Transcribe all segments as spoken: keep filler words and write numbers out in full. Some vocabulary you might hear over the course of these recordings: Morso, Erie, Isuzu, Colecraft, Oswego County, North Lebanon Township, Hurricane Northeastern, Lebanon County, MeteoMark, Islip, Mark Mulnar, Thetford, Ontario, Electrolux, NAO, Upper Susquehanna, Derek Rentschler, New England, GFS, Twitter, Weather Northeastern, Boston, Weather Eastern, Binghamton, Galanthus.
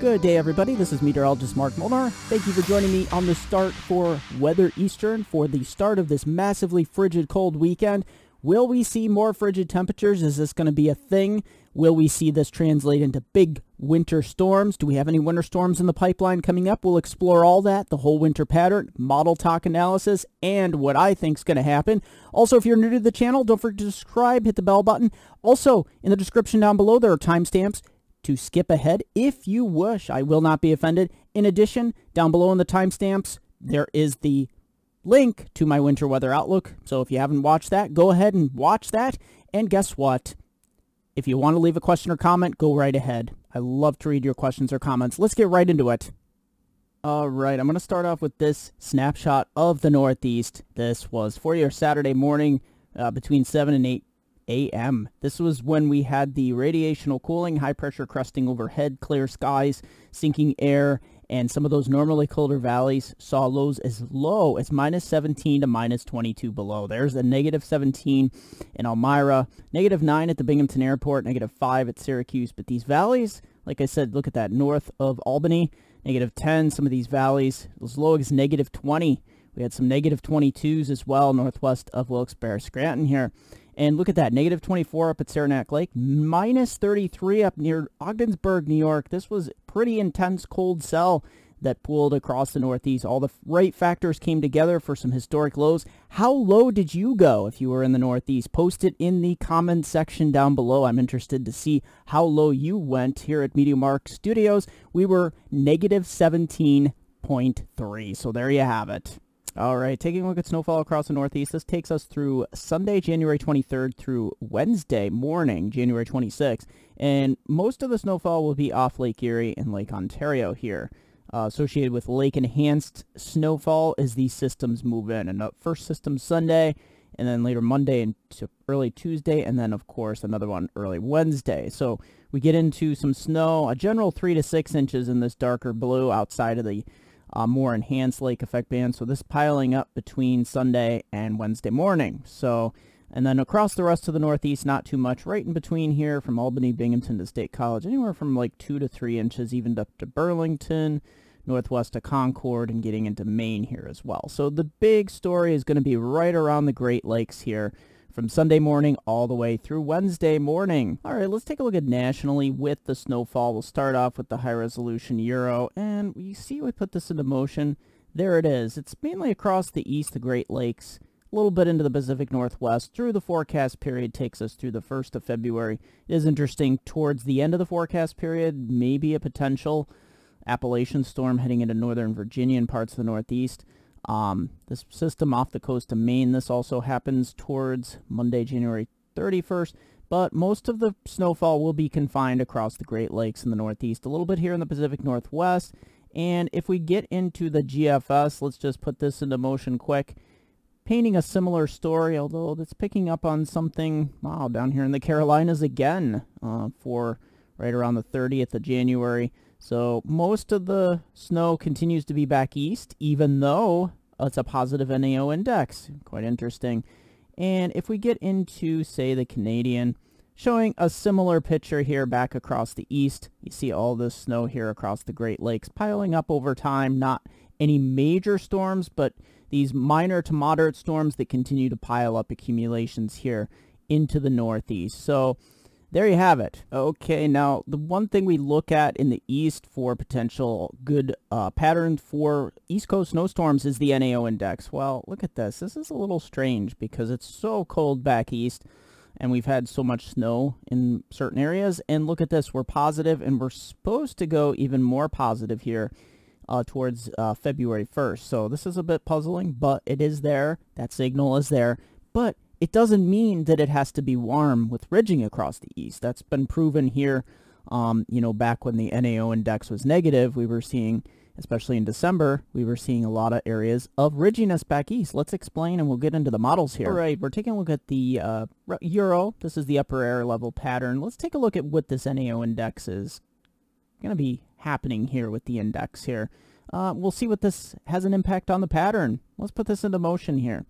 Good day, everybody. This is meteorologist Mark Mulnar. Thank you for joining me on the start for Weather Eastern for the start of this massively frigid cold weekend. Will we see more frigid temperatures? Is this going to be a thing? Will we see this translate into big winter storms? Do we have any winter storms in the pipeline coming up? We'll explore all that, the whole winter pattern, model talk analysis, and what I think is going to happen. Also, if you're new to the channel, don't forget to subscribe, hit the bell button. Also, in the description down below, there are timestamps to skip ahead if you wish. I will not be offended. In addition, down below in the timestamps, there is the link to my winter weather outlook. So if you haven't watched that, go ahead and watch that. And guess what? If you want to leave a question or comment, go right ahead. I love to read your questions or comments. Let's get right into it. All right, I'm going to start off with this snapshot of the Northeast. This was for your Saturday morning uh, between seven and eight a m This was when we had the radiational cooling, high pressure crusting overhead, clear skies, sinking air, and some of those normally colder valleys saw lows as low as minus seventeen to minus twenty-two below. There's a negative seventeen in Elmira, negative nine at the Binghamton airport, negative five at Syracuse. But these valleys, like I said, look at that, north of Albany, negative ten. Some of these valleys as low as negative twenty. We had some negative twenty-twos as well northwest of Wilkes-Barre, Scranton here. And look at that, negative twenty-four up at Saranac Lake, minus thirty-three up near Ogdensburg, New York. This was a pretty intense cold cell that pooled across the Northeast. All the right factors came together for some historic lows. How low did you go if you were in the Northeast? Post it in the comments section down below. I'm interested to see how low you went. Here at MeteoMark Studios, we were negative seventeen point three. So there you have it. All right, taking a look at snowfall across the Northeast. This takes us through Sunday, January twenty-third, through Wednesday morning, January twenty-sixth. And most of the snowfall will be off Lake Erie and Lake Ontario here. Uh, associated with lake enhanced snowfall as these systems move in. And the first system Sunday, and then later Monday and early Tuesday, and then, of course, another one early Wednesday. So we get into some snow, a general three to six inches in this darker blue outside of the Uh, more enhanced lake effect band. So this piling up between Sunday and Wednesday morning. So, and then across the rest of the Northeast, not too much. Right in between here from Albany, Binghamton to State College, anywhere from like two to three inches, even up to Burlington, northwest to Concord, and getting into Maine here as well. So the big story is going to be right around the Great Lakes here from Sunday morning all the way through Wednesday morning. All right, let's take a look at nationally with the snowfall. We'll start off with the high resolution Euro, and you see we put this into motion. There it is. It's mainly across the east, the Great Lakes, a little bit into the Pacific Northwest. Through the forecast period takes us through the first of February. It is interesting, towards the end of the forecast period, maybe a potential Appalachian storm heading into northern Virginia and parts of the Northeast. Um, this system off the coast of Maine, this also happens towards Monday, January thirty-first, but most of the snowfall will be confined across the Great Lakes in the Northeast, a little bit here in the Pacific Northwest. And if we get into the G F S, let's just put this into motion quick, painting a similar story, although it's picking up on something, wow, down here in the Carolinas again, uh, for right around the thirtieth of January. So most of the snow continues to be back east, even though it's a positive N A O index. Quite interesting. And if we get into, say, the Canadian, showing a similar picture here back across the east. You see all this snow here across the Great Lakes piling up over time. Not any major storms, but these minor to moderate storms that continue to pile up accumulations here into the Northeast. So there you have it. Okay, now the one thing we look at in the east for potential good uh, pattern for East Coast snowstorms is the N A O index. Well, look at this. This is a little strange because it's so cold back east and we've had so much snow in certain areas. And look at this. We're positive and we're supposed to go even more positive here uh, towards uh, February first. So this is a bit puzzling, but it is there. That signal is there. But it doesn't mean that it has to be warm with ridging across the east. That's been proven here. Um, you know, back when the N A O index was negative, we were seeing, especially in December, we were seeing a lot of areas of ridginess back east. Let's explain and we'll get into the models here. All right, we're taking a look at the uh, Euro. This is the upper air level pattern. Let's take a look at what this N A O index is going to be happening here with the index here. Uh, we'll see what this has an impact on the pattern. Let's put this into motion here.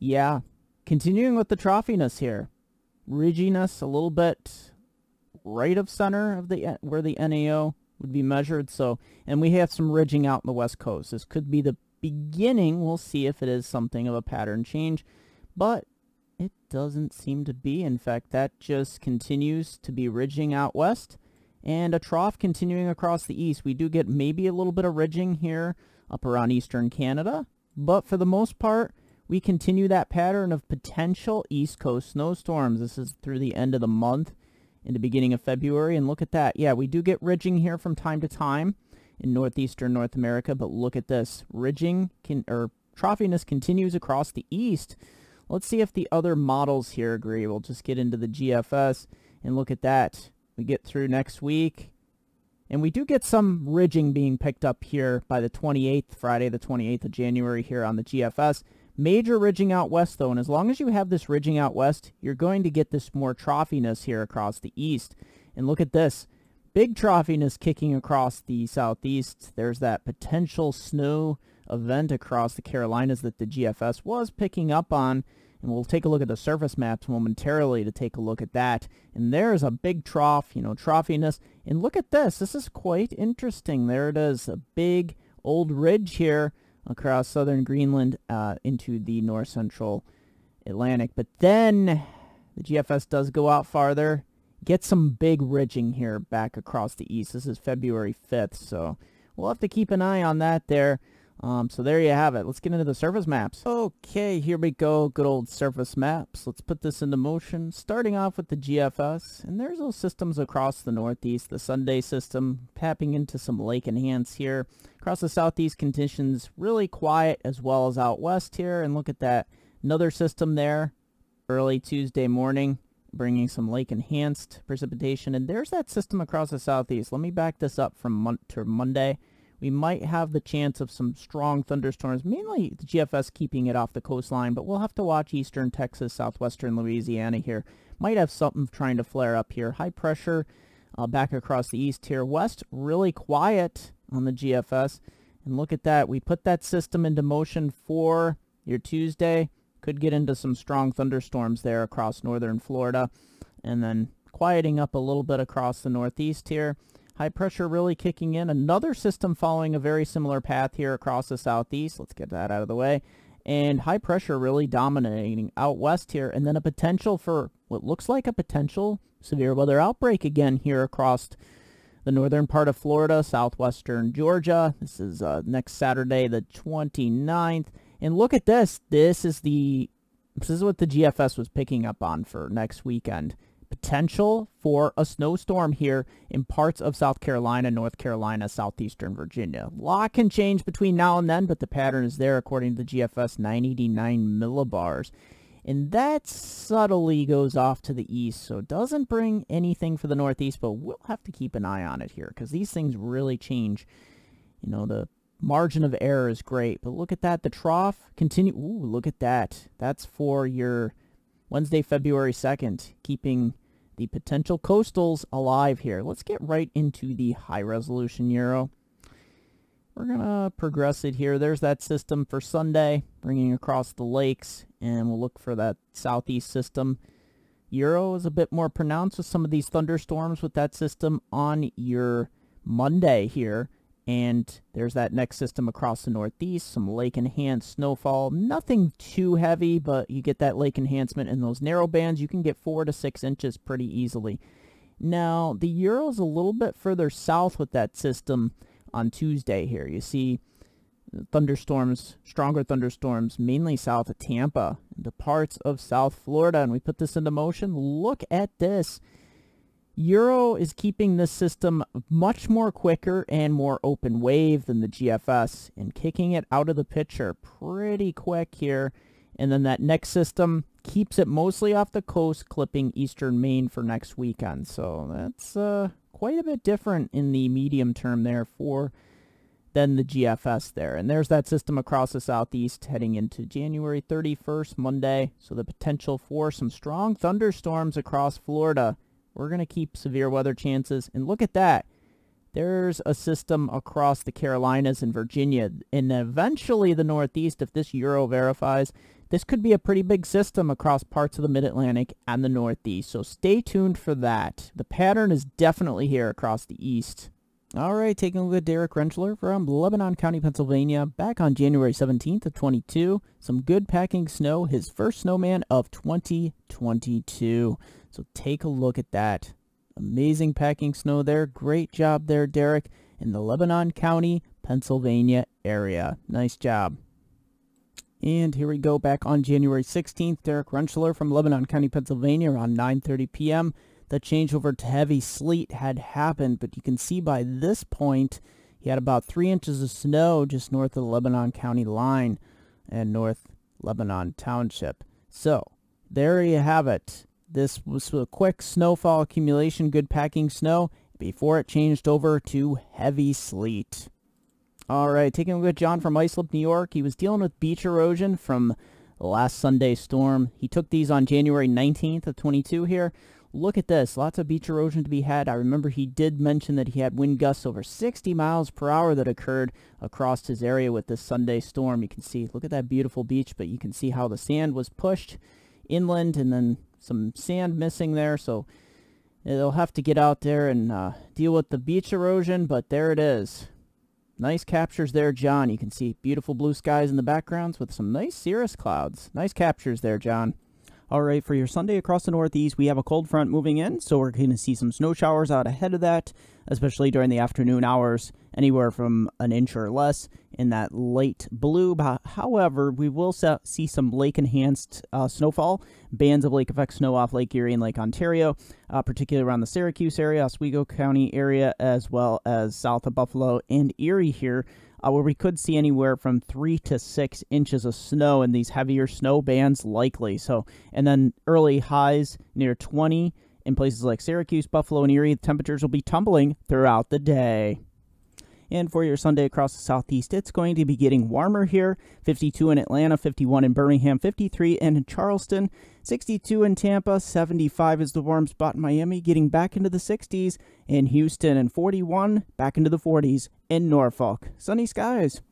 Yeah. Continuing with the troughiness here, ridginess a little bit right of center of the where the N A O would be measured. So, and we have some ridging out in the west coast. This could be the beginning. We'll see if it is something of a pattern change, but it doesn't seem to be. In fact, that just continues to be ridging out west, and a trough continuing across the east. We do get maybe a little bit of ridging here up around eastern Canada, but for the most part, we continue that pattern of potential East Coast snowstorms. This is through the end of the month in the beginning of February, and look at that. Yeah, we do get ridging here from time to time in northeastern North America, but look at this. Ridging can, or troughiness continues across the east. Let's see if the other models here agree. We'll just get into the G F S and look at that. We get through next week, and we do get some ridging being picked up here by the twenty-eighth, Friday the twenty-eighth of January here on the G F S. Major ridging out west though, and as long as you have this ridging out west, you're going to get this more troughiness here across the east. And look at this, big troughiness kicking across the southeast. There's that potential snow event across the Carolinas that the G F S was picking up on. And we'll take a look at the surface maps momentarily to take a look at that. And there's a big trough, you know, troughiness. And look at this. This is quite interesting. There it is, a big old ridge here across southern Greenland uh, into the north central Atlantic. But then the G F S does go out farther, get some big ridging here back across the east. This is February fifth, so we'll have to keep an eye on that there. Um, so there you have it. Let's get into the surface maps. Okay, here we go. Good old surface maps. Let's put this into motion. Starting off with the G F S, and there's those systems across the northeast. The Sunday system tapping into some lake enhance here. Across the southeast, conditions really quiet as well as out west here. And look at that. Another system there early Tuesday morning, bringing some lake enhanced precipitation. And there's that system across the southeast. Let me back this up from mon- to Monday. We might have the chance of some strong thunderstorms, mainly the G F S keeping it off the coastline, but we'll have to watch eastern Texas, southwestern Louisiana here. Might have something trying to flare up here. High pressure uh, back across the east here. West, really quiet on the G F S. And look at that. We put that system into motion for your Tuesday. Could get into some strong thunderstorms there across northern Florida. And then quieting up a little bit across the northeast here. High pressure really kicking in. Another system following a very similar path here across the southeast. Let's get that out of the way. And high pressure really dominating out west here. And then a potential for what looks like a potential severe weather outbreak again here across the northern part of Florida, southwestern Georgia. This is uh, next Saturday, the twenty-ninth. And look at this. This is the this is what the G F S was picking up on for next weekend. Potential for a snowstorm here in parts of South Carolina, North Carolina, southeastern Virginia. A lot can change between now and then, but the pattern is there according to the G F S, nine eighty-nine millibars. And that subtly goes off to the east, so it doesn't bring anything for the northeast, but we'll have to keep an eye on it here because these things really change. You know, the margin of error is great, but look at that. The trough continue. Ooh, look at that. That's for your Wednesday, February second, keeping the potential coastals alive here. Let's get right into the high resolution Euro. We're going to progress it here. There's that system for Sunday, bringing across the lakes, and we'll look for that southeast system. Euro is a bit more pronounced with some of these thunderstorms with that system on your Monday here. And there's that next system across the northeast, some lake enhanced snowfall. Nothing too heavy, but you get that lake enhancement in those narrow bands. You can get four to six inches pretty easily. Now, the Euro's a little bit further south with that system on Tuesday here. You see thunderstorms, stronger thunderstorms, mainly south of Tampa, into parts of South Florida. And we put this into motion. Look at this. Euro is keeping this system much more quicker and more open wave than the G F S and kicking it out of the picture pretty quick here. And then that next system keeps it mostly off the coast, clipping eastern Maine for next weekend. So that's uh, quite a bit different in the medium term there for than the G F S there. And there's that system across the southeast heading into January thirty-first, Monday. So the potential for some strong thunderstorms across Florida. We're going to keep severe weather chances. And look at that. There's a system across the Carolinas and Virginia. And eventually the northeast, if this Euro verifies, this could be a pretty big system across parts of the mid-Atlantic and the northeast. So stay tuned for that. The pattern is definitely here across the east. All right, taking a look at Derek Rentschler from Lebanon County, Pennsylvania, back on January seventeenth of twenty-two. Some good packing snow, his first snowman of twenty twenty-two. So take a look at that. Amazing packing snow there. Great job there, Derek, in the Lebanon County, Pennsylvania area. Nice job. And here we go back on January sixteenth. Derek Rentschler from Lebanon County, Pennsylvania, around nine thirty p m The changeover to heavy sleet had happened, but you can see by this point, he had about three inches of snow just north of the Lebanon County line and North Lebanon Township. So there you have it. This was a quick snowfall accumulation, good packing snow, before it changed over to heavy sleet. All right, taking a look at John from Islip, New York. He was dealing with beach erosion from last Sunday's storm. He took these on January nineteenth of twenty-two here. Look at this, lots of beach erosion to be had. I remember he did mention that he had wind gusts over sixty miles per hour that occurred across his area with this Sunday storm. You can see, look at that beautiful beach, but you can see how the sand was pushed inland and then some sand missing there. So they'll have to get out there and uh, deal with the beach erosion, but there it is. Nice captures there, John. You can see beautiful blue skies in the backgrounds with some nice cirrus clouds. Nice captures there, John. All right, for your Sunday across the Northeast, we have a cold front moving in, so we're going to see some snow showers out ahead of that, especially during the afternoon hours, anywhere from an inch or less in that light blue. However, we will see some lake-enhanced uh, snowfall, bands of lake-effect snow off Lake Erie and Lake Ontario, uh, particularly around the Syracuse area, Oswego County area, as well as south of Buffalo and Erie here, Uh, where we could see anywhere from three to six inches of snow in these heavier snow bands likely. So, and then early highs near twenty in places like Syracuse, Buffalo, and Erie. The temperatures will be tumbling throughout the day. And for your Sunday across the Southeast, it's going to be getting warmer here. fifty-two in Atlanta, fifty-one in Birmingham, fifty-three in Charleston, sixty-two in Tampa, seventy-five is the warm spot in Miami, getting back into the sixties in Houston, and forty-one back into the forties in Norfolk. Sunny skies.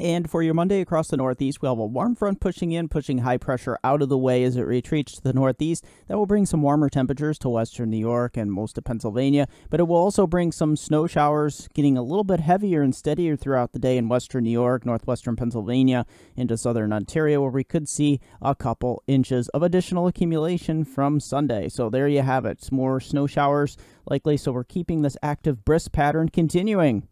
And for your Monday across the Northeast, we'll have a warm front pushing in, pushing high pressure out of the way as it retreats to the Northeast. That will bring some warmer temperatures to western New York and most of Pennsylvania, but it will also bring some snow showers getting a little bit heavier and steadier throughout the day in western New York, northwestern Pennsylvania, into southern Ontario, where we could see a couple inches of additional accumulation from Sunday. So there you have it. Some more snow showers likely, so we're keeping this active brisk pattern continuing.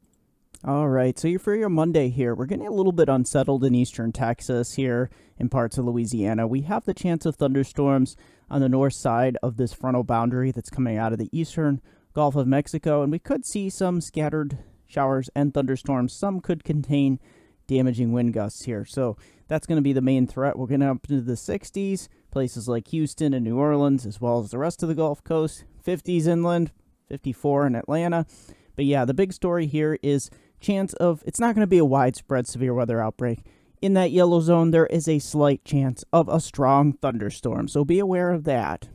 All right, so for your Monday here, we're getting a little bit unsettled in eastern Texas here and parts of Louisiana. We have the chance of thunderstorms on the north side of this frontal boundary that's coming out of the eastern Gulf of Mexico, and we could see some scattered showers and thunderstorms. Some could contain damaging wind gusts here, so that's going to be the main threat. We're going to up into the sixties, places like Houston and New Orleans, as well as the rest of the Gulf Coast, fifties inland, fifty-four in Atlanta. But yeah, the big story here is chance of, it's not going to be a widespread severe weather outbreak. In that yellow zone, there is a slight chance of a strong thunderstorm, so be aware of that.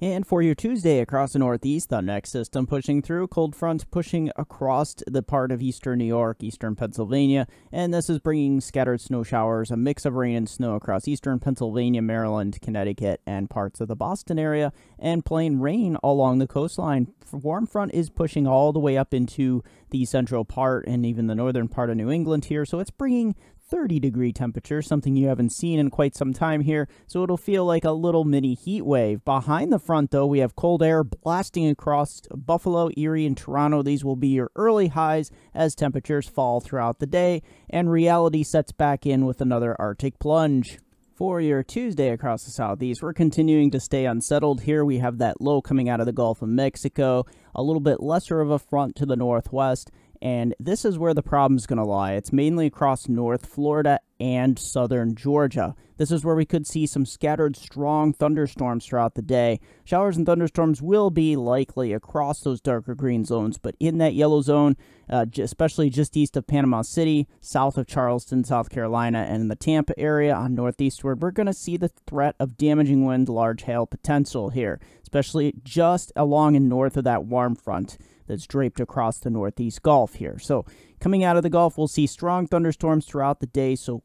And for your Tuesday across the Northeast, the next system pushing through, cold fronts pushing across the part of eastern New York, eastern Pennsylvania, and this is bringing scattered snow showers, a mix of rain and snow across eastern Pennsylvania, Maryland, Connecticut, and parts of the Boston area, and plain rain along the coastline. Warm front is pushing all the way up into the central part and even the northern part of New England here, so it's bringing thirty degree temperature, something you haven't seen in quite some time here, so it'll feel like a little mini heat wave. Behind the front, though, we have cold air blasting across Buffalo, Erie, and Toronto. These will be your early highs as temperatures fall throughout the day, and reality sets back in with another Arctic plunge. For your Tuesday across the Southeast, we're continuing to stay unsettled here. We have that low coming out of the Gulf of Mexico, a little bit lesser of a front to the northwest, and this is where the problem's going to lie. It's mainly across North Florida and southern Georgia. This is where we could see some scattered strong thunderstorms throughout the day. Showers and thunderstorms will be likely across those darker green zones, but in that yellow zone, uh, especially just east of Panama City, south of Charleston, South Carolina, and in the Tampa area on northeastward, we're going to see the threat of damaging wind, large hail potential here, especially just along and north of that warm front that's draped across the Northeast Gulf here. So coming out of the Gulf, we'll see strong thunderstorms throughout the day, so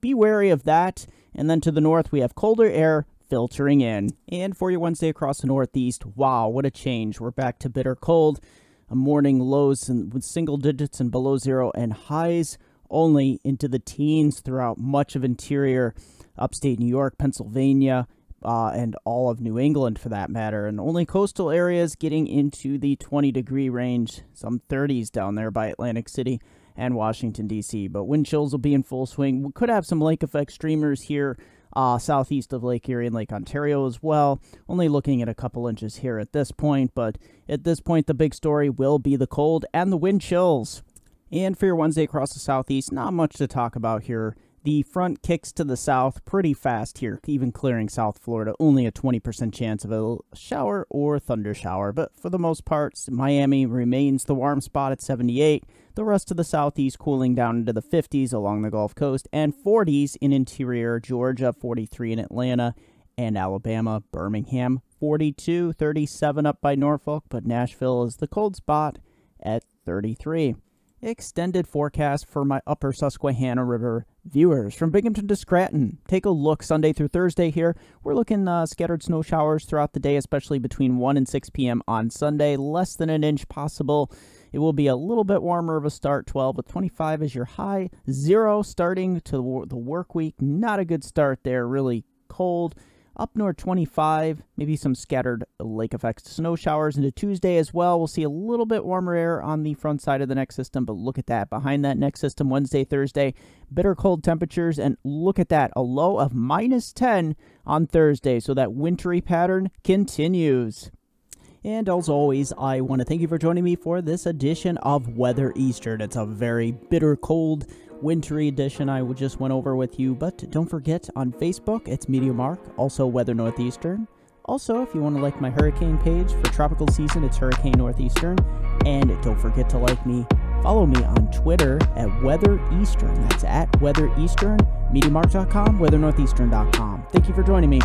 be wary of that. And then to the north, we have colder air filtering in. And for your Wednesday across the Northeast, wow, what a change. We're back to bitter cold. morning lows in, with single digits and below zero, and highs only into the teens throughout much of interior upstate New York, Pennsylvania, uh, and all of New England for that matter. And only coastal areas getting into the twenty degree range, some thirties down there by Atlantic City and Washington, D C. But wind chills will be in full swing. We could have some lake effect streamers here uh, southeast of Lake Erie and Lake Ontario as well. Only looking at a couple inches here at this point. But at this point, the big story will be the cold and the wind chills. And for your Wednesday across the southeast, not much to talk about here. The front kicks to the south pretty fast here, even clearing South Florida. Only a twenty percent chance of a shower or thunder shower. But for the most part, Miami remains the warm spot at seventy-eight. The rest of the southeast cooling down into the fifties along the Gulf Coast and forties in interior Georgia, forty-three in Atlanta and Alabama. Birmingham, forty-two, thirty-seven up by Norfolk, but Nashville is the cold spot at thirty-three. Extended forecast for my Upper Susquehanna River viewers. From Binghamton to Scranton, take a look Sunday through Thursday here. We're looking uh, scattered snow showers throughout the day, especially between one and six p m on Sunday. Less than an inch possible. It will be a little bit warmer of a start, twelve, with twenty-five as your high. Zero starting to the work week. Not a good start there. Really cold. Up north, twenty-five, maybe some scattered lake effect snow showers into Tuesday as well. We'll see a little bit warmer air on the front side of the next system, but look at that. Behind that next system, Wednesday, Thursday, bitter cold temperatures, and look at that, a low of minus ten on Thursday. So that wintry pattern continues. And as always, I want to thank you for joining me for this edition of Weather Eastern. It's a very bitter cold wintry edition I just went over with you, but don't forget on Facebook, it's MeteoMark, also Weather Northeastern. Also, if you want to like my hurricane page for tropical season, it's Hurricane Northeastern. And don't forget to like me. Follow me on Twitter at Weather Eastern. That's at Weather Eastern, MediaMark dot com, Weather Northeastern dot com. Thank you for joining me.